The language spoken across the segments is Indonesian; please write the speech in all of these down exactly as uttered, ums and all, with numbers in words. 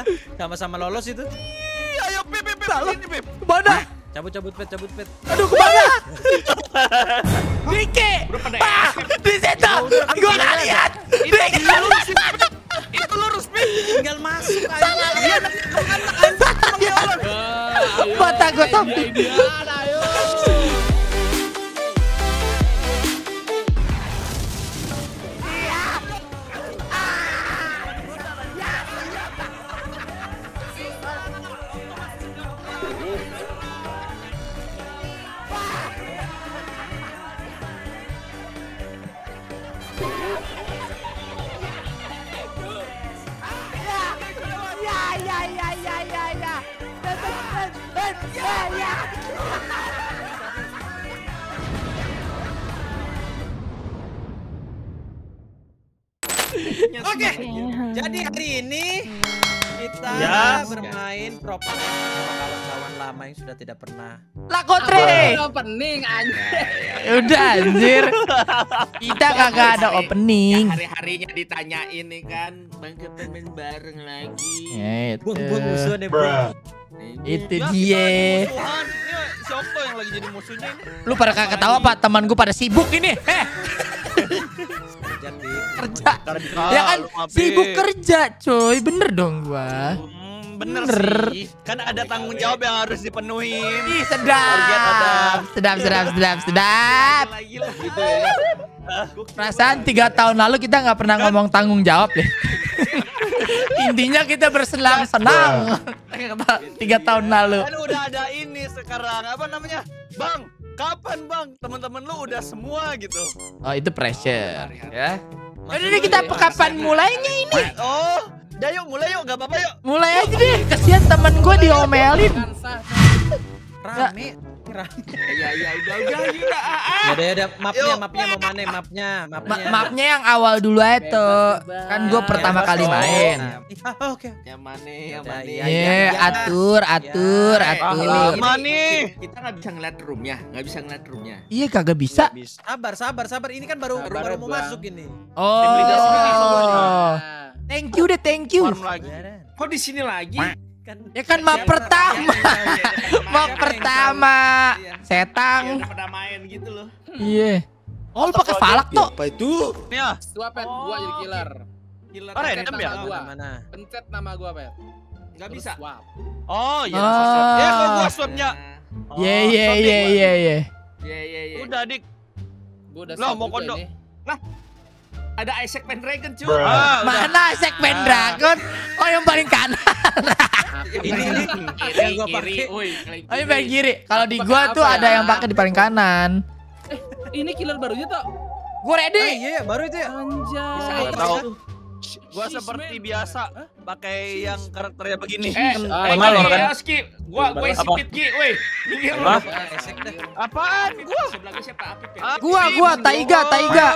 Alhamdulillah sama-sama lolos itu. Ii, ayo Pip, Pip, Pip. Mana? Cabut, cabut, Pip, cabut, Pip. Aduh, kemana? Diki, Pak, di situ. Gua nggak lihat. Diki, lurus, itu lurus, Pip. Tinggal masuk aja. Salah lihat. Mata gua tampil. Oke, jadi hari ini kita yes. bermain PropNight sama kawan-kawan lama yang sudah tidak pernah. Lakotre. Opening anjir. Udah anjir. Kita kagak ada opening. Ya, hari-harinya ditanyain nih kan, bang kita main bareng lagi. Ya, itu. Buat musuh deh, bro. Itu dia. Siapa yang lagi jadi musuhnya ini? Lu pada kagak tahu apa? Temanku pada sibuk ini. Heh. Kerja. kerja ya kan sibuk kerja coy, bener dong gua. hmm, bener, bener sih, kan ada tanggung jawab yang harus dipenuhi. Ih, sedap sedap sedap sedap sedap perasaan tiga tahun lalu kita nggak pernah ngomong tanggung jawab deh. Intinya kita bersenang-senang tiga tahun lalu kan udah ada ini sekarang apa namanya bang. Kapan bang teman-teman lu udah semua gitu? Oh itu pressure oh, ya. Udah kita kapan mulainya ini? Oh, udah yuk mulai yuk, gak apa-apa yuk. Mulai aja deh, kasihan temen gue diomelin. Rame, rame. Ya ya udah udah udah. Udah udah mapnya mapnya mau mana mapnya mapnya. Mapnya yang awal dulu aja tuh, kan gue pertama kali main. Oke. Yang mana yang mana? Iya atur atur atur. Mana? Kita nggak bisa ngeliat roomnya, nggak bisa ngeliat roomnya. Iya kagak bisa. Sabar sabar sabar, ini kan baru baru mau masuk ini. Oh. Thank you deh thank you. Kok di sini lagi? Ya kan map pertama, map pertama, setang. Udah pada main gitu loh. Iya. Oh lu pakai falak tuh. Apa itu? Nih, dua pet gua jadi killer. Killer. Pencet nama gua. Pencet nama gua pet. Gak bisa. Oh iya. Ya kalau gua swapnya. Iya iya iya iya iya. Iya iya iya. Udah dik. Lo mau kondok? Lah. Ada Isaac Pendragon cuy. Mana Isaac Pendragon? Oh yang paling kanan. Ini ini yang gua pakai. Oh yang paling kiri. Kalau di gua tuh ada yang pakai di paling kanan. Eh ini killer barunya tuh. Gua ready. Iya baru itu ya. Anjay. Gua seperti biasa pakai yang karakternya begini. Eh malu kan. Gua gua sipit Ki, woi. Minggir lu. Apaan gua? Sebelahnya siapa Apip ya? Gua gua Taiga Taiga.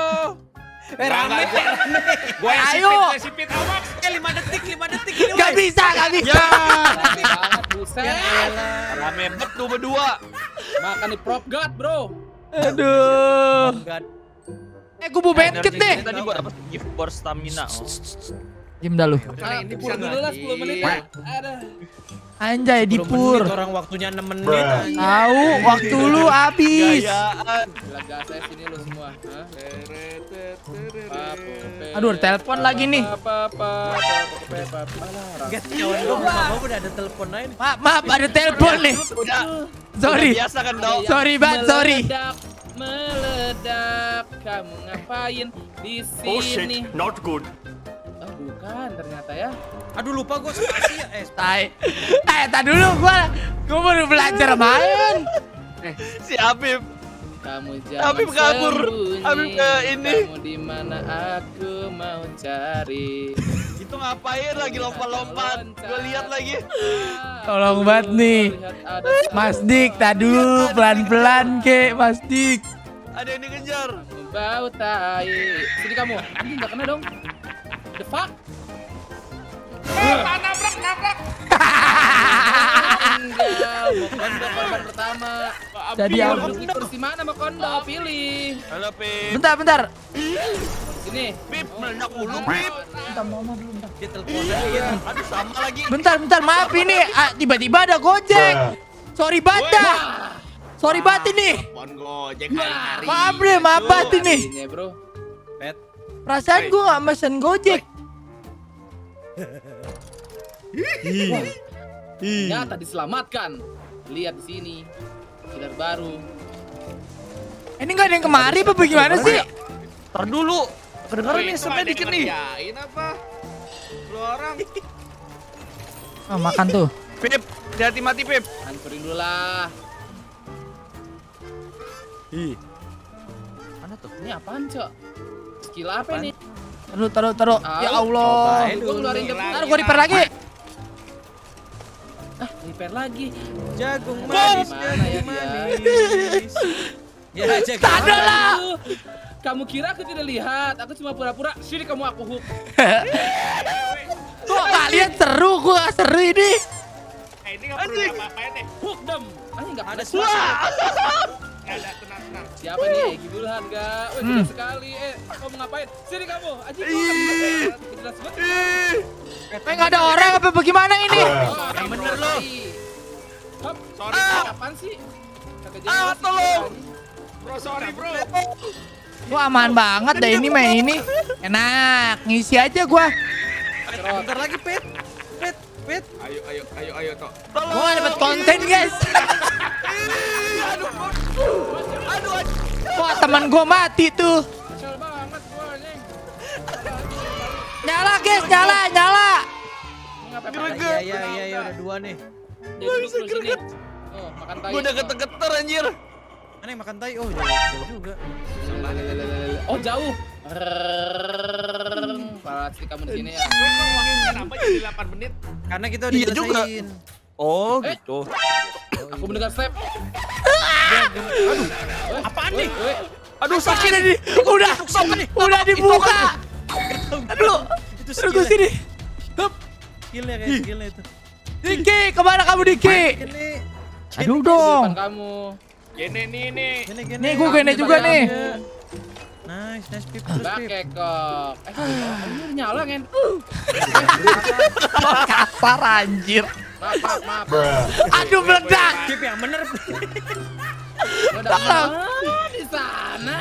Eh rame, rame. Gua ayo. Sipit awak. lima detik, lima detik. Gak bisa, gak bisa. Ya. Rame bet lu berdua. Makan di prop god, bro. Aduh. Eh gua mau basket deh. Tadi gua dapat gift for stamina. Diam dah lu. Ini pur dulu lah sepuluh menit. Aduh. Anjay di pur. Orang waktunya enam menit. Tahu waktu lu habis. Gila saya sini lu semua. Aduh, telepon lagi nih. Udah ada telepon lain. Maaf, maaf ada telepon nih. Sorry. Biasa kan dong. Sorry, Bang, sorry. Meledak. Kamu ngapain di sini? Oh shit, not good. Bukan ternyata ya. Aduh lupa gue spasi ya. Eh tai. Eh tadi dulu gue gue baru belajar main. Eh si Habib. Kamu jangan. Habib kabur. Habib ke ini. Kamu di mana aku mau cari. Itu ngapain lagi lompat-lompat? Gue lihat lagi. Tolong banget nih. Mas Dik tadi dulu pelan-pelan ke Mas Dik. Ada yang dikejar. Bau tai. Sini kamu. Ini enggak kena dong. The fuck? Eh, Pak nabrak, nabrak. Tinggal, mau kondok korban pertama. Jadi aku kursi mana mau kondok, pilih. Halo, Pip. Bentar, bentar. Ini. Pip, meledak mulu, Pip. bentar, mama belum bentar. Dia teleponnya iya. Aduh sama lagi. Bentar, bentar, maaf sama ini tiba-tiba ada Gojek. Sorry bata. Sorry bata nih. Bon Gojek hari-hari. Maaf deh, maaf bata nih. Perasaan gue gak mesen Gojek. Nyata diselamatkan. Lihat di sini. Killer baru. Ini gak ada yang kemari apa bagaimana sih? Ntar dulu. Kedengeran nih semen dikit nih. Ngerjain apa? Lu orang. Oh, makan tuh. Pip, hati mati Pip. Hancurin dulu lah. Ih. Mana tuh? Ini apaan, Cok? Skill apa nih? Taruh, taruh, taruh. Ya Allah. Gua keluarin depan. Ntar gua repair lagi. Ah, repair lagi. Jagung manis, jagung manis. Ya, jagung. Tadah lah. Kamu kira aku tidak lihat? Aku cuma pura-pura. Sini kamu aku hook. Kok kalian seru? Gua seru ini. Eh, ini nggak perlu apa-apain deh. Hook dem. Ini nggak ada suara. Nggak ada tenang-tenang. Siapa nih? EgiMulhan nggak? Oh, jelas sekali. Eh, kamu ngapain? Sini kamu. Aji. Jelas banget. Eh, nggak ada orang apa bagaimana ini? Yang bener loh. Sorry, apaan sih? Ah, tolong. Bro, sorry bro. Gua aman banget dah ini main ini. Enak, ngisi aja gua. Bentar lagi, Pit. Pit, Pit. Ayo, ayo, ayo, ayo, Tok. Gua dapat konten, guys. Aduh, aduh, aduh. Wah, teman gua mati tuh. Nyala, guys, nyala, nyala. Iya, iya, iya, udah dua nih. Gua bisa greget. Oh, makan tai. Gua udah geter-geter anjir. Aneh makan tai. Oh, jauh juga. Oh, jauh. Pasti kamu di sini ya. Kenapa jadi delapan menit? Karena kita udah selesaiin. Oh, gitu. Aku mendengar step. Aduh. Apaan nih? Aduh, sakit ini. Udah, udah dibuka. Aduh. Itu ke sini. Hup. Skillnya kayak skillnya itu. Diki, kemana kamu Diki? Aduh dong. Kamu. Gene nih nih. Gene, gene. Nih gua gene juga nih. Nice, nice pip. Pakai kok. Eh, anjir nyala kan. Kasar anjir. Maaf, maaf. Aduh meledak. Pip yang bener. Tolong. Di sana.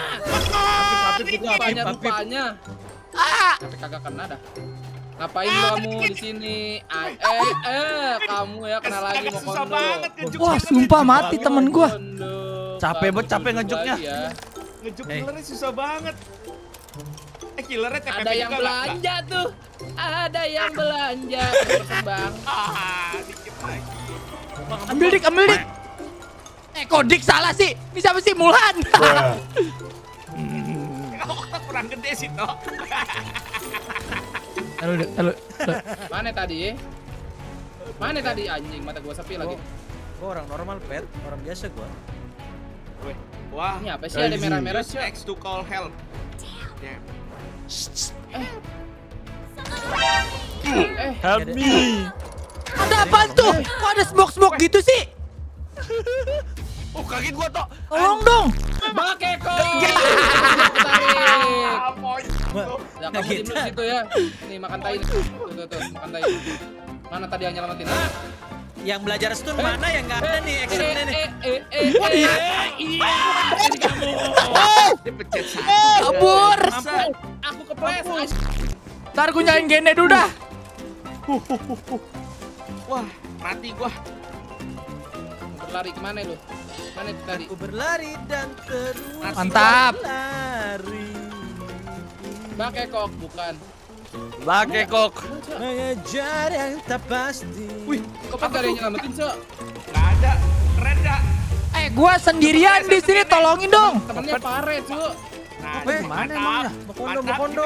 Pip juga banyak rupanya. Ah, kagak kena dah. Ngapain kamu di sini? Eh, eh, kamu ya kena lagi mau kondo. Wah, sumpah mati temen gua. Capek banget, capek ngejuknya. Ngejuk killernya susah banget. Eh, killernya T P P juga. Ada yang belanja tuh. Ada yang belanja. Berkembang. Ah, dikit lagi. Ambil dik, ambil dik. Eh, kodik salah sih. Ini siapa sih? Mulhan. Kurang gede sih, Tok. Halo, halo. Mana tadi? Mana tadi anjing? Mata gua sepi lagi. Gua orang normal, Pet. Orang biasa gua. Weh. Wah. Ini apa sih ada merah-merah? X to call help. Yeah. Eh. Help me. Ada apa tuh? Kok ada smoke-smoke gitu sih? Oh, kaget gua, Tok. Tolong dong. Pakai kok. Ya, kamu tim lu situ ya. Nih makan tai. Tuh, tuh, tuh, makan tai. Mana tadi yang nyelamatin? Hah? Yang belajar stun eh, mana yang enggak eh, ada nih eksternnya nih. Eh, eh, eh, iya. Kamu. Dia pencet. Kabur. Aku kepleset. Entar gua nyalain gene dulu dah. Uh, uh, uh, uh. Wah, mati gua. Berlari kemana lu? Mana tadi? Aku berlari dan terus. Mantap. Lari. Pakai kok bukan. Pakai kok. Mengejar yang tak pasti. Wih, kok ada yang nyelamatin, Cok? Enggak ada. Keren enggak? Eh, gua sendirian di sini, tolongin dong. Temennya pare, Cuk. Nah, gimana emangnya? Bokondo, bokondo.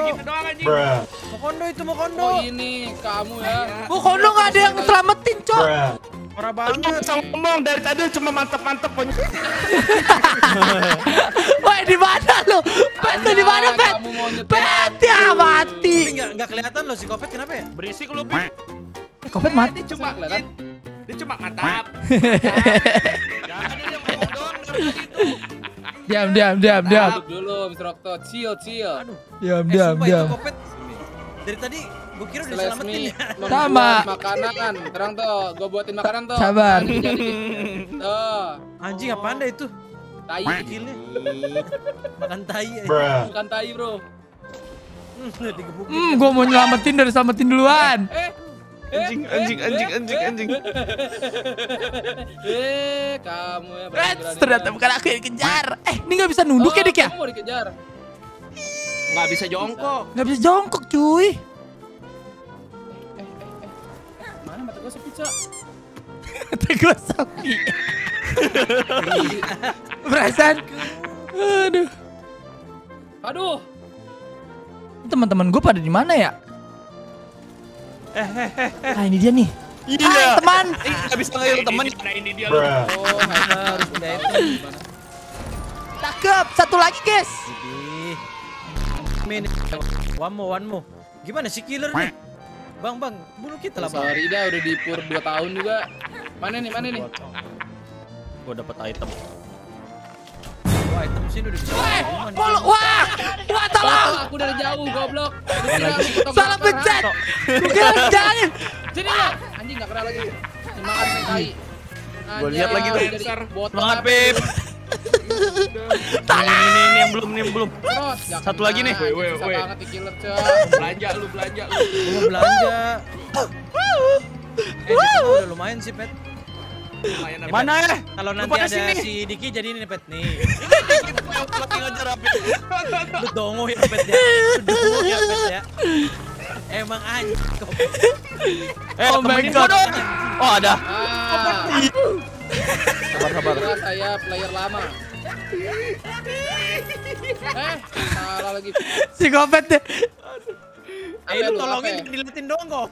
Bokondo itu bokondo. Oh, ini kamu ya. Bokondo enggak ada yang selamatin, Cok. Parah banget. Ngomong dari tadi cuma mantep-mantep. Woi, di mana lu? Pet di mana, Pet? Pet ya mati. Enggak enggak kelihatan lo si Kopet kenapa ya? Berisik lu, Pet. Eh, Kopet mati cuma kelihatan. Dia cuma mantap. Jangan dia mau doang dari situ. Diam, diam, diam, diam. Dulu, mister Octo. Chill, chill. Diam, diam, diam. Dari tadi gue kira udah selamatin ya. Sama makanan. Terang tuh, gue buatin makanan tuh. Sabar. Tuh. Anjing apaan dah itu? Tai kecilnya. Makan tai. Bukan tai, bro. Hmm, gue mau nyelamatin dari selamatin duluan. Anjing, anjing, anjing, anjing, anjing. Eh, kamu ya. Ternyata bukan aku yang dikejar. Eh, ini nggak bisa nunduk ya, Dik ya? Kamu mau dikejar. Nggak bisa jongkok. Nggak bisa jongkok, cuy. Eh, eh, eh. Mana mata gue sepi, Cok? Mata gue sepi. Perasaan. Aduh. Aduh. Teman-teman gue pada di mana ya? Eh, eh, eh, eh. Nah, ini dia nih. Iya. Hai, teman. Eh, gak bisa ngeliat teman. Nah, ini dia. Oh, harus pindahin. Cakep. Satu lagi, guys. One more, one more. Gimana si killer nih? Bang, bang, bunuh kita lah, Bang. Sorry dah, udah dipur dua tahun juga. Mana nih, mana nih? Gua dapat item. Wah, item sih udah bisa. Wah, wah, wah, tolong. Aku dari jauh, goblok. Salah pencet. Gila, jangan. Sini lah. Anjing enggak kena lagi. Makan tai. Gua lihat lagi tuh besar. Semangat, Pip. Ini ini ini yang belum, ini yang belum. Satu lagi nih. Woi, woi, belanja lu, belanja lu. Belum belanja. Eh, udah lumayan sih, Pet. Lumayan apa? Mana ya? Kalau nanti ada si Diki jadi ini, Pet nih. Kita lagi ngejar Pet. Lu dongo ya, Pet ya. Dongo ya, Pet ya. Emang anjing. Eh, temen gua dong. Oh, ada. Sabar-sabar. Saya player lama. Eh, salah lagi. Si Gopet deh. Eh, lu tolongin diliatin dong, kok.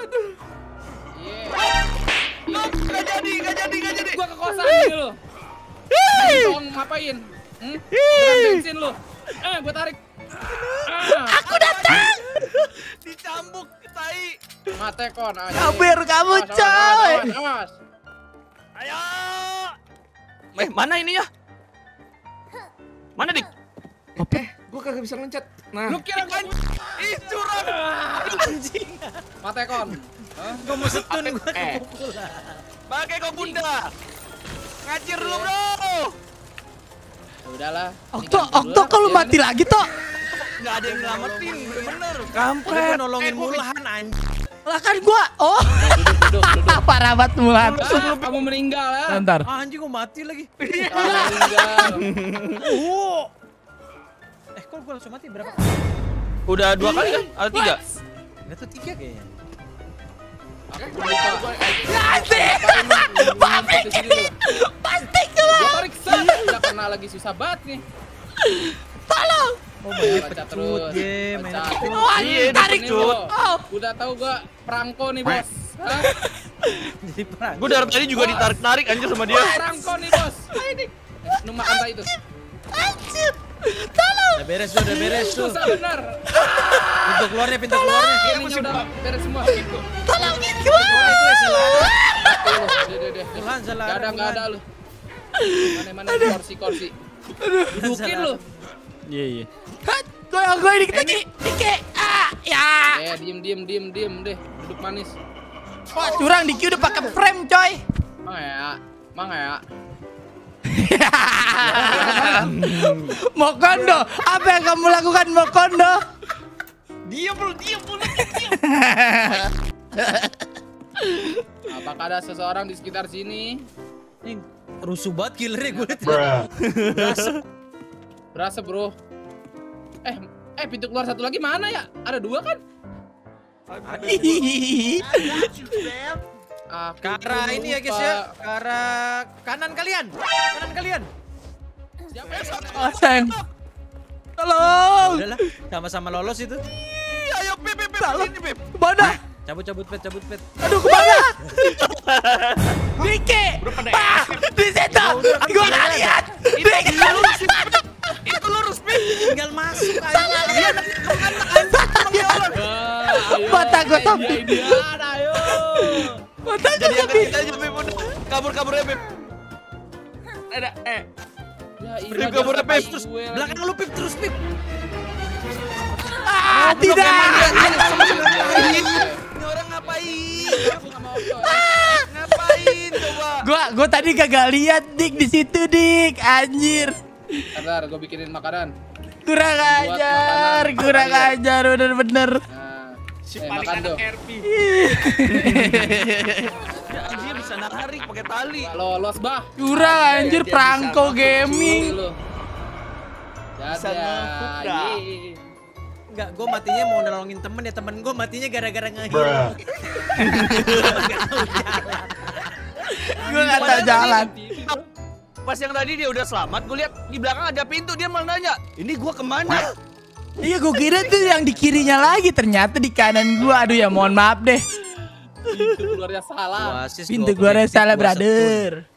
Aduh. Gak jadi, gak jadi, gak jadi. Gua kekosan gitu lu. Tolong ngapain? Hmm? Beran bensin lu. Eh, gua tarik. Aku datang. Dicambuk, tai. Mate kon aja. Kabur kamu, coy. Awas. Ayo. Eh, mana ininya? Mana, Dik? Apa? Eh, gua kagak bisa ngencet. Nah. Lu kira kan? Ih, curang. Anjing. Mate kon. Hah? Gua mau setun gua kepukul lah. Pakai kok bunda. Ngacir lu, Bro. Udahlah. Okto, Okto kalau mati lagi, Tok. Enggak ada yang nyelamatin, bener-bener. Kampret, nolongin Mulhan anjing. Lah kan gua. Oh. Duduk, duduk. Parah banget Mulhan. Kamu meninggal ya. Bentar. Anjing gua mati lagi. Meninggal. Eh, kok gua langsung mati berapa? Udah dua kali kan? Atau tiga? Enggak tuh tiga kayaknya. Nanti. Pabrik ini. Pasti gua. Gua tarik sana. Enggak kena lagi, susah banget nih. Tolong. Oh, pecut terus. Ye, main aku. Oh, tarik cut. Udah tahu gua perangko nih, Bos. Hah? Jadi perangko. Gua dari tadi juga ditarik-tarik anjir sama dia. Perangko nih, Bos. Ayo, Dik. Nung makan tai itu. Anjir. Tolong. Udah beres, udah beres. Susah benar. Pintu keluarnya, pintu keluarnya. Ini udah beres semua. Tolongin gua. Tuhan, salah. Enggak ada, enggak ada lu. Mana-mana kursi-kursi. Dudukin lu. Iya, iya. Hah, gue gue dikit lagi. Dike. Ah, ya. Eh, diem diem diem diem deh. Duduk manis. Wah, curang Diki udah pakai frame, coy. Mang ya. Mang ya. Mokondo, apa yang kamu lakukan, Mokondo? Diam lu, diam lu, diam. Apakah ada seseorang di sekitar sini? Ini rusuh banget killernya gue lihat. Berasa, Bro. Eh, eh pintu keluar satu lagi mana ya? Ada dua kan? Ah, ke arah ini ya, guys ya. Ke arah kanan kalian. Kanan kalian. Siapa yang salah? Sayang. Tolong. Udahlah, sama-sama lolos itu. Ayo, Pip, Pip, Pip. Ke mana? Cabut-cabut, Pet, cabut, Pet. Aduh, ke mana? Diki. Pak, di situ. Gua enggak lihat. Diki. Itu lurus, Pip. Tinggal masuk aja. Dia mata gua topi. Ayo. Mata gua topi. Kabur-kaburnya, Pip. Ada eh. Ya, iya. Kabur-kabur, Pip. Terus belakang lu, Pip, terus, Pip. Ah, tidak. Ini orang ngapain? Aku nggak mau ngapain. Ngapain coba? Gua, gua tadi kagak lihat Dik di situ Dik. Anjir. Bentar, gua bikinin makanan. Kurang ajar, kurang ajar, bener-bener. Si paling anak R P. Anjir bisa narik pakai tali. Lolos bah. Kurang anjir perangko gaming. Bisa ngangkut dah. Enggak, gue matinya mau nolongin temen ya, temen gue matinya gara-gara ngehilang. Gue gak tau jalan. Pas yang tadi dia udah selamat, gue lihat di belakang ada pintu, dia malah nanya, ini gue kemana? Iya, gue kira tuh yang di kirinya lagi, ternyata di kanan gue. Aduh ya, mohon maaf deh. Pintu keluarnya salah. Pintu keluarnya salah, brother.